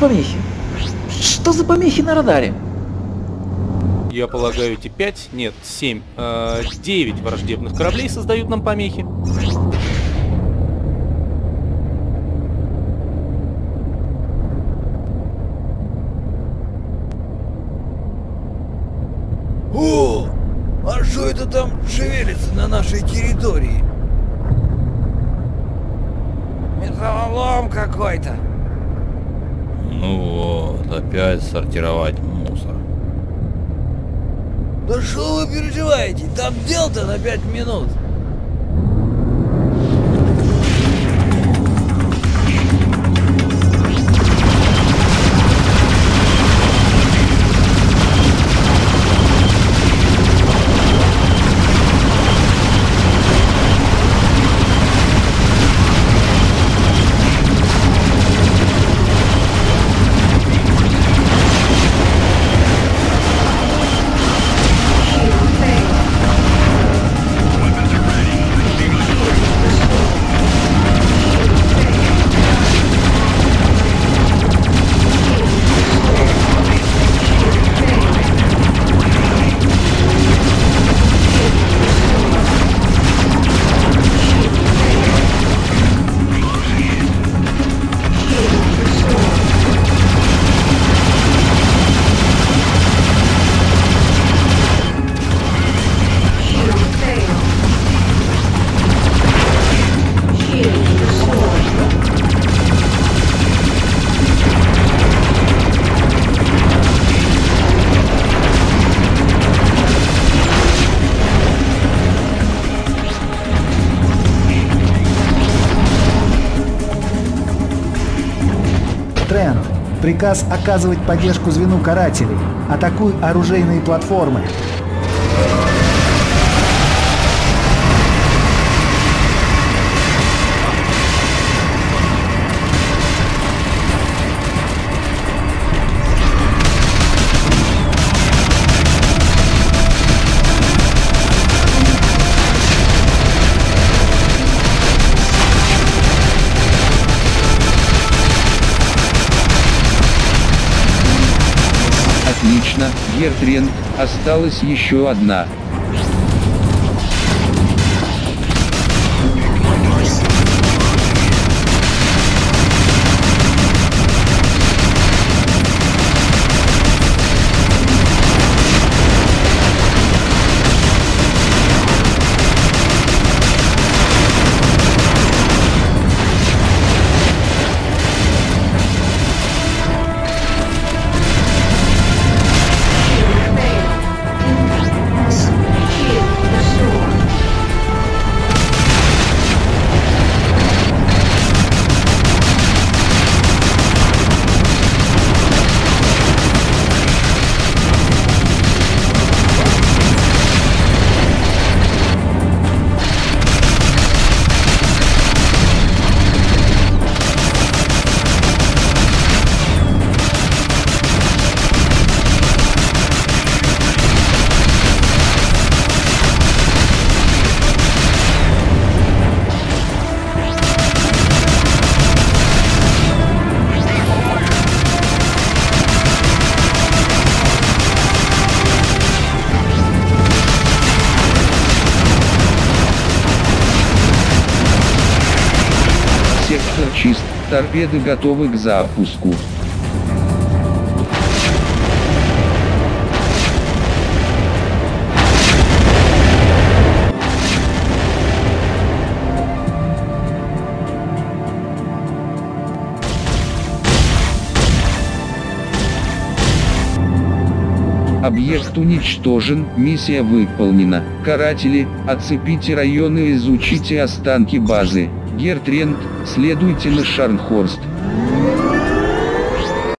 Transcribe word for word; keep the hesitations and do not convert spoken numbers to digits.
помехи? Что за помехи на радаре? Я полагаю, эти пять, нет, семь, э, девять враждебных кораблей создают нам помехи. О, а что это там шевелится на нашей территории? Металлолом какой-то. Ну вот, опять сортировать мусор. Да что вы переживаете? Там дел-то на пять минут. Приказ оказывать поддержку звену карателей. Атакуй оружейные платформы. Отлично, Гертренд, осталась еще одна. Чист, торпеды готовы к запуску. Объект уничтожен, миссия выполнена. Каратели, оцепите район и изучите останки базы. Гертренд, следуйте на Шарнхорст.